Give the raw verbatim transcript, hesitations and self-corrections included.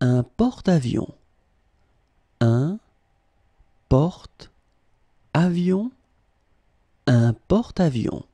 un porte-avions. Un porte-avions. Un porte-avions.